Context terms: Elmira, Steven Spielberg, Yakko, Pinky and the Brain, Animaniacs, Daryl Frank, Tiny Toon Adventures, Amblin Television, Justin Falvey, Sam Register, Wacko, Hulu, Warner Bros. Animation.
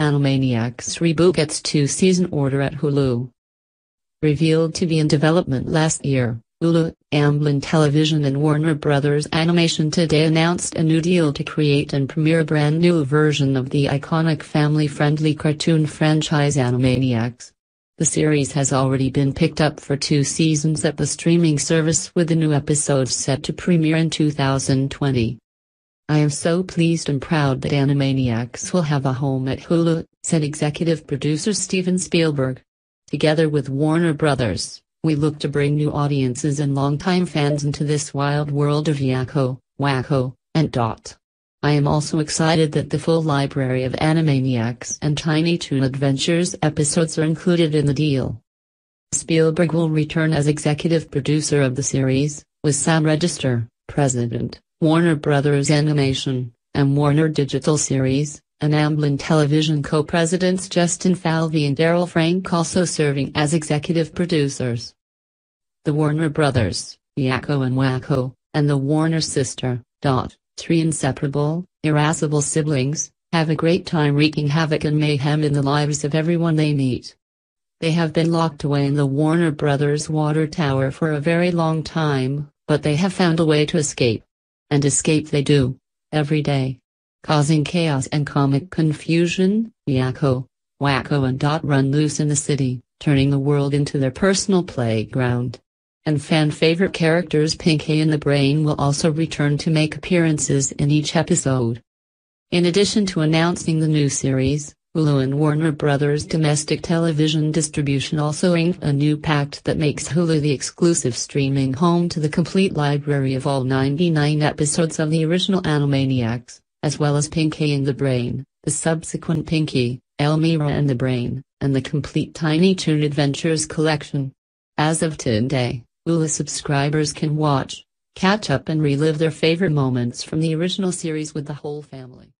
Animaniacs reboot gets two-season order at Hulu. Revealed to be in development last year, Hulu, Amblin Television and Warner Bros. Animation today announced a new deal to create and premiere a brand new version of the iconic family-friendly cartoon franchise Animaniacs. The series has already been picked up for two seasons at the streaming service with the new episodes set to premiere in 2020. "I am so pleased and proud that Animaniacs will have a home at Hulu," said executive producer Steven Spielberg. "Together with Warner Bros., we look to bring new audiences and longtime fans into this wild world of Yakko, Wacko, and Dot. I am also excited that the full library of Animaniacs and Tiny Toon Adventures episodes are included in the deal." Spielberg will return as executive producer of the series, with Sam Register, president, Warner Bros. Animation, and Warner Digital Series, and Amblin Television co-presidents Justin Falvey and Daryl Frank also serving as executive producers. The Warner Bros., Yakko and Wacko, and the Warner sister, Dot, three inseparable, irascible siblings, have a great time wreaking havoc and mayhem in the lives of everyone they meet. They have been locked away in the Warner Bros. Water Tower for a very long time, but they have found a way to escape. And escape they do, every day. Causing chaos and comic confusion, Yakko, Wacko and Dot run loose in the city, turning the world into their personal playground. And fan-favorite characters Pinky and the Brain will also return to make appearances in each episode. In addition to announcing the new series, Hulu and Warner Bros. Domestic Television Distribution also inked a new pact that makes Hulu the exclusive streaming home to the complete library of all 99 episodes of the original Animaniacs, as well as Pinky and the Brain, the subsequent Pinky, Elmira and the Brain, and the complete Tiny Toon Adventures collection. As of today, Hulu subscribers can watch, catch up and relive their favorite moments from the original series with the whole family.